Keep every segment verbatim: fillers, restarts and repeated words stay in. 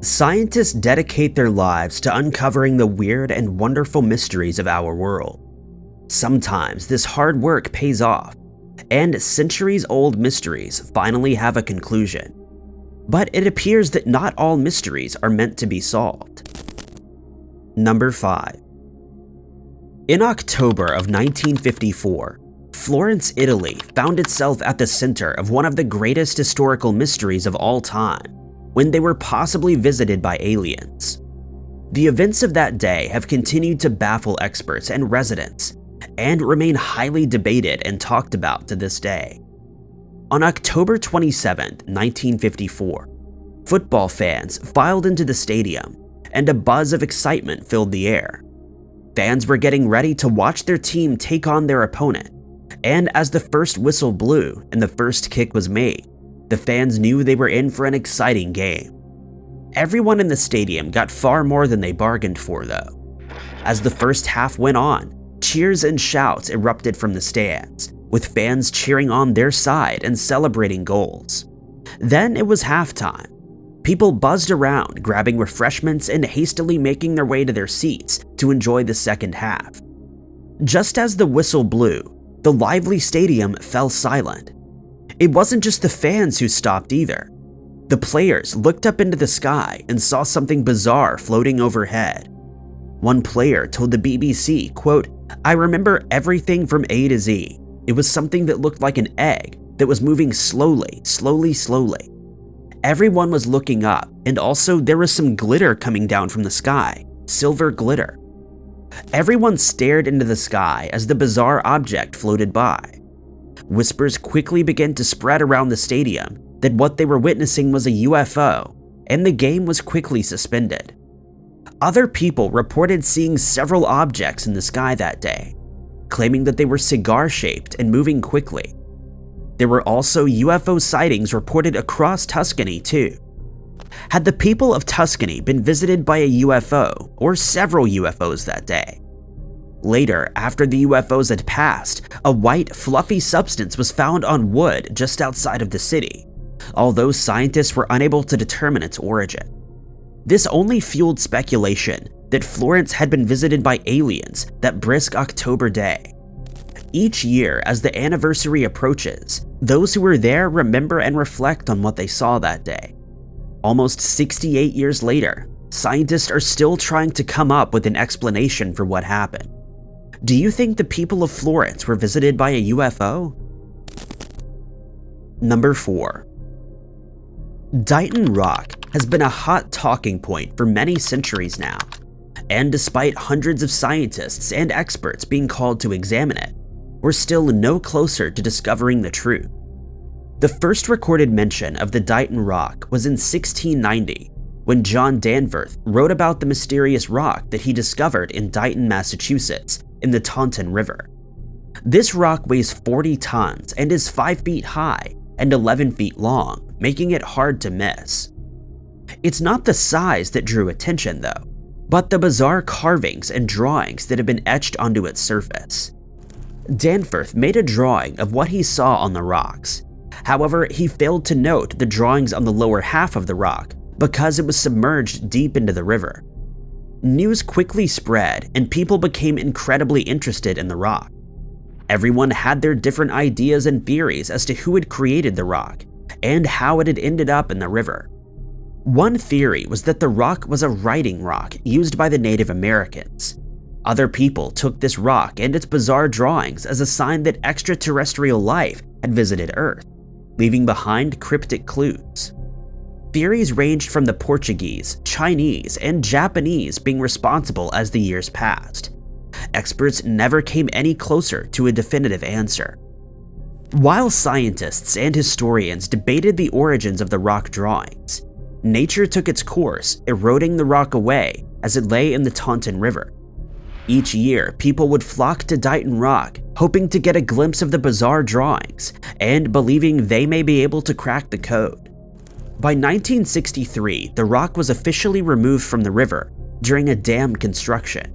Scientists dedicate their lives to uncovering the weird and wonderful mysteries of our world. Sometimes this hard work pays off, and centuries-old mysteries finally have a conclusion. But it appears that not all mysteries are meant to be solved. Number five. In October of nineteen fifty-four, Florence, Italy found itself at the center of one of the greatest historical mysteries of all time, when they were possibly visited by aliens. The events of that day have continued to baffle experts and residents, and remain highly debated and talked about to this day. On October twenty-seventh, nineteen fifty-four, football fans filed into the stadium, and a buzz of excitement filled the air. Fans were getting ready to watch their team take on their opponent, and as the first whistle blew and the first kick was made, the fans knew they were in for an exciting game. Everyone in the stadium got far more than they bargained for, though. As the first half went on, cheers and shouts erupted from the stands, with fans cheering on their side and celebrating goals. Then it was halftime. People buzzed around, grabbing refreshments and hastily making their way to their seats to enjoy the second half. Just as the whistle blew, the lively stadium fell silent. It wasn't just the fans who stopped either. The players looked up into the sky and saw something bizarre floating overhead. One player told the B B C, quote, "I remember everything from A to Z. It was something that looked like an egg that was moving slowly, slowly, slowly. Everyone was looking up, and also there was some glitter coming down from the sky, silver glitter. Everyone stared into the sky as the bizarre object floated by. Whispers quickly began to spread around the stadium that what they were witnessing was a U F O, and the game was quickly suspended. Other people reported seeing several objects in the sky that day, claiming that they were cigar-shaped and moving quickly. There were also U F O sightings reported across Tuscany too. Had the people of Tuscany been visited by a U F O or several U F Os that day? Later, after the U F Os had passed, a white, fluffy substance was found on wood just outside of the city, although scientists were unable to determine its origin. This only fueled speculation that Florence had been visited by aliens that brisk October day. Each year, as the anniversary approaches, those who were there remember and reflect on what they saw that day. Almost sixty-eight years later, scientists are still trying to come up with an explanation for what happened. Do you think the people of Florence were visited by a U F O? Number four. Dighton Rock has been a hot talking point for many centuries now, and despite hundreds of scientists and experts being called to examine it, we're still no closer to discovering the truth. The first recorded mention of the Dighton Rock was in sixteen ninety, when John Danforth wrote about the mysterious rock that he discovered in Dighton, Massachusetts, in the Taunton River. This rock weighs forty tons and is five feet high and eleven feet long, making it hard to miss. It's not the size that drew attention, though, but the bizarre carvings and drawings that have been etched onto its surface. Danforth made a drawing of what he saw on the rocks. However, he failed to note the drawings on the lower half of the rock because it was submerged deep into the river. News quickly spread, and people became incredibly interested in the rock. Everyone had their different ideas and theories as to who had created the rock and how it had ended up in the river. One theory was that the rock was a writing rock used by the Native Americans. Other people took this rock and its bizarre drawings as a sign that extraterrestrial life had visited Earth, leaving behind cryptic clues. Theories ranged from the Portuguese, Chinese, and Japanese being responsible as the years passed. Experts never came any closer to a definitive answer. While scientists and historians debated the origins of the rock drawings, nature took its course, eroding the rock away as it lay in the Taunton River. Each year, people would flock to Dighton Rock, hoping to get a glimpse of the bizarre drawings and believing they may be able to crack the code. By nineteen sixty-three, the rock was officially removed from the river during a dam construction.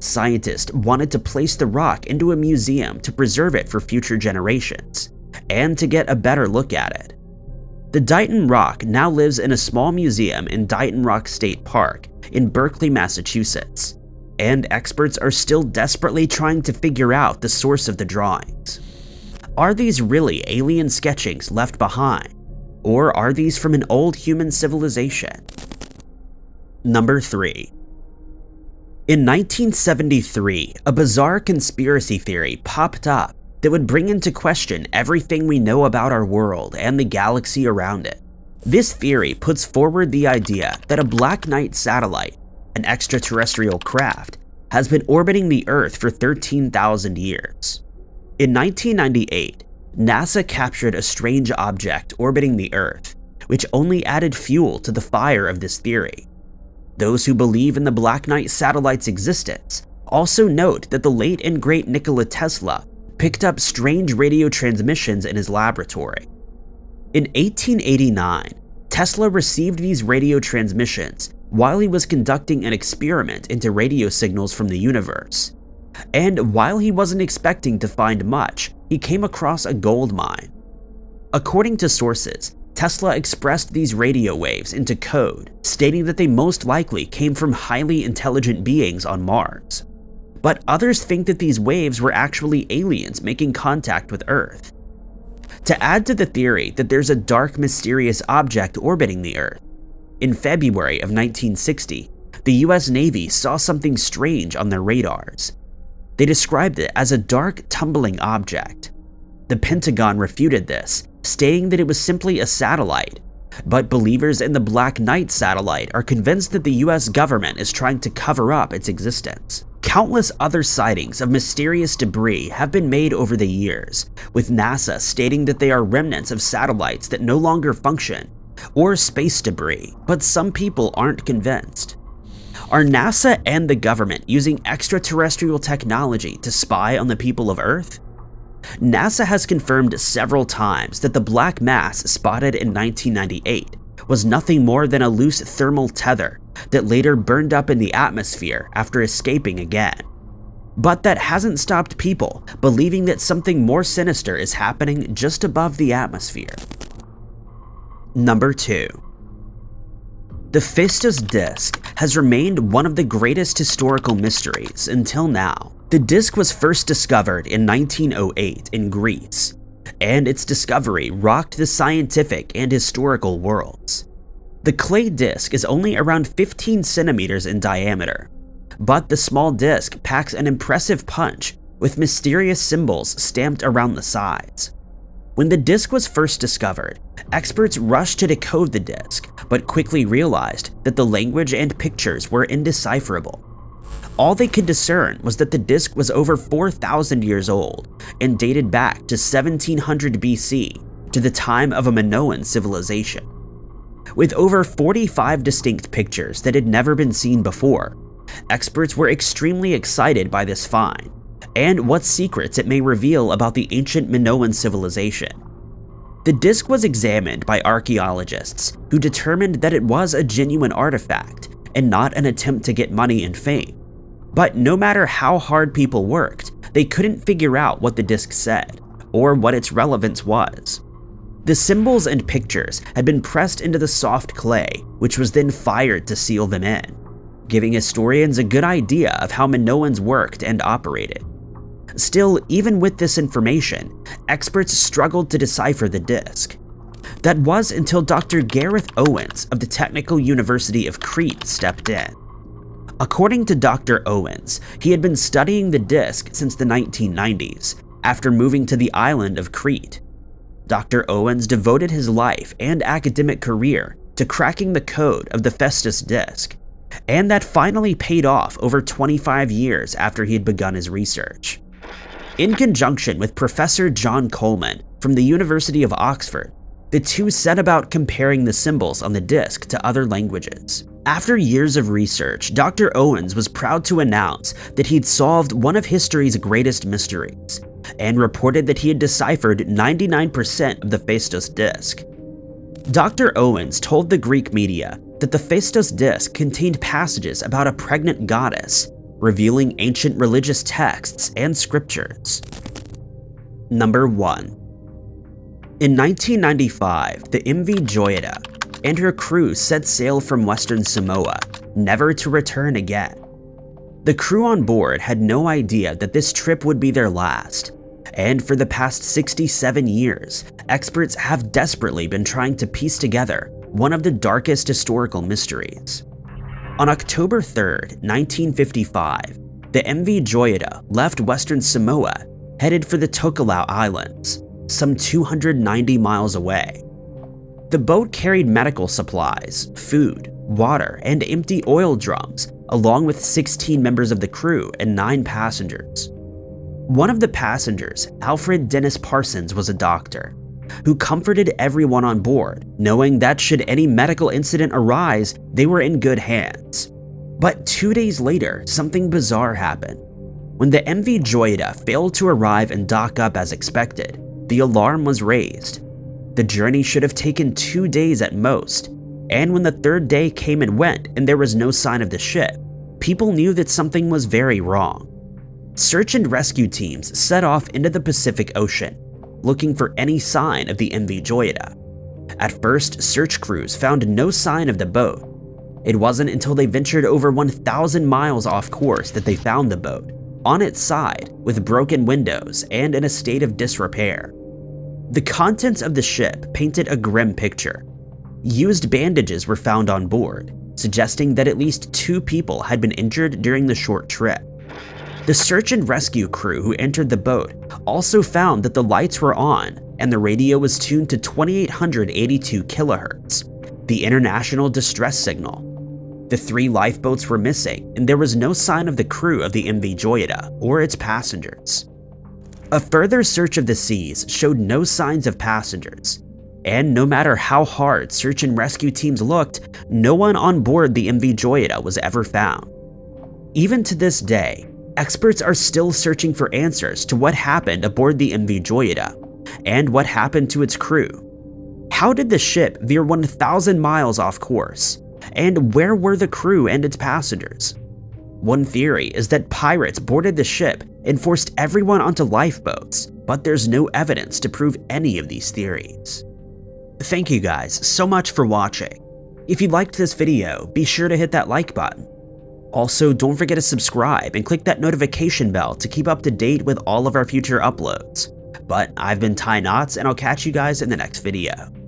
Scientists wanted to place the rock into a museum to preserve it for future generations and to get a better look at it. The Dighton Rock now lives in a small museum in Dighton Rock State Park in Berkeley, Massachusetts, and experts are still desperately trying to figure out the source of the drawings. Are these really alien sketchings left behind, or are these from an old human civilization? Number three. In nineteen seventy-three, a bizarre conspiracy theory popped up that would bring into question everything we know about our world and the galaxy around it. This theory puts forward the idea that a Black Knight satellite, an extraterrestrial craft, has been orbiting the Earth for thirteen thousand years. In nineteen ninety-eight, NASA captured a strange object orbiting the Earth, which only added fuel to the fire of this theory. Those who believe in the Black Knight satellite's existence also note that the late and great Nikola Tesla picked up strange radio transmissions in his laboratory. In eighteen eighty-nine, Tesla received these radio transmissions while he was conducting an experiment into radio signals from the universe. And while he wasn't expecting to find much, he came across a gold mine. According to sources, Tesla expressed these radio waves into code, stating that they most likely came from highly intelligent beings on Mars. But others think that these waves were actually aliens making contact with Earth. To add to the theory that there's a dark, mysterious object orbiting the Earth, in February of nineteen sixty, the U S Navy saw something strange on their radars. They described it as a dark, tumbling object. The Pentagon refuted this, stating that it was simply a satellite, but believers in the Black Knight satellite are convinced that the U S government is trying to cover up its existence. Countless other sightings of mysterious debris have been made over the years, with NASA stating that they are remnants of satellites that no longer function, or space debris, but some people aren't convinced. Are NASA and the government using extraterrestrial technology to spy on the people of Earth? NASA has confirmed several times that the black mass spotted in nineteen ninety-eight was nothing more than a loose thermal tether that later burned up in the atmosphere after escaping again. But that hasn't stopped people believing that something more sinister is happening just above the atmosphere. Number two. The Phaistos disc has remained one of the greatest historical mysteries until now. The disc was first discovered in nineteen oh eight in Greece, and its discovery rocked the scientific and historical worlds. The clay disc is only around fifteen centimeters in diameter, but the small disc packs an impressive punch with mysterious symbols stamped around the sides. When the disc was first discovered, experts rushed to decode the disc, but quickly realized that the language and pictures were indecipherable. All they could discern was that the disc was over four thousand years old and dated back to seventeen hundred B C, to the time of a Minoan civilization. With over forty-five distinct pictures that had never been seen before, experts were extremely excited by this find and what secrets it may reveal about the ancient Minoan civilization. The disc was examined by archaeologists who determined that it was a genuine artifact and not an attempt to get money and fame. But no matter how hard people worked, they couldn't figure out what the disc said, or what its relevance was. The symbols and pictures had been pressed into the soft clay, which was then fired to seal them in, giving historians a good idea of how Minoans worked and operated. Still, even with this information, experts struggled to decipher the disc. That was until Doctor Gareth Owens of the Technical University of Crete stepped in. According to Doctor Owens, he had been studying the disc since the nineteen nineties, after moving to the island of Crete. Doctor Owens devoted his life and academic career to cracking the code of the Phaistos disc, and that finally paid off over twenty-five years after he had begun his research. In conjunction with Professor John Coleman from the University of Oxford, the two set about comparing the symbols on the disc to other languages. After years of research, Doctor Owens was proud to announce that he'd solved one of history's greatest mysteries, and reported that he had deciphered ninety-nine percent of the Phaistos disc. Doctor Owens told the Greek media that the Phaistos disc contained passages about a pregnant goddess, revealing ancient religious texts and scriptures. Number one. In nineteen ninety-five, the M V Joyita and her crew set sail from Western Samoa, never to return again. The crew on board had no idea that this trip would be their last, and for the past sixty-seven years, experts have desperately been trying to piece together one of the darkest historical mysteries. On October third, nineteen fifty-five, the M V Joyita left Western Samoa, headed for the Tokelau Islands, some two hundred ninety miles away. The boat carried medical supplies, food, water, and empty oil drums, along with sixteen members of the crew and nine passengers. One of the passengers, Alfred Dennis Parsons, was a doctor who comforted everyone on board, knowing that should any medical incident arise, they were in good hands. But two days later, something bizarre happened. When the M V Joyita failed to arrive and dock up as expected, the alarm was raised. The journey should have taken two days at most, and when the third day came and went and there was no sign of the ship, people knew that something was very wrong. Search and rescue teams set off into the Pacific Ocean, looking for any sign of the M V Joyita. At first, search crews found no sign of the boat. It wasn't until they ventured over one thousand miles off course that they found the boat, on its side, with broken windows and in a state of disrepair. The contents of the ship painted a grim picture. Used bandages were found on board, suggesting that at least two people had been injured during the short trip. The search and rescue crew who entered the boat also found that the lights were on and the radio was tuned to twenty-eight eighty-two kilohertz, the international distress signal. The three lifeboats were missing, and there was no sign of the crew of the M V Joyita or its passengers. A further search of the seas showed no signs of passengers, and no matter how hard search and rescue teams looked, no one on board the M V Joyita was ever found. Even to this day, experts are still searching for answers to what happened aboard the M V Joyita and what happened to its crew. How did the ship veer one thousand miles off course? And where were the crew and its passengers? One theory is that pirates boarded the ship and forced everyone onto lifeboats, but there's no evidence to prove any of these theories. Thank you guys so much for watching. If you liked this video, be sure to hit that like button. Also, don't forget to subscribe and click that notification bell to keep up to date with all of our future uploads. But I've been Ty Notts, and I'll catch you guys in the next video.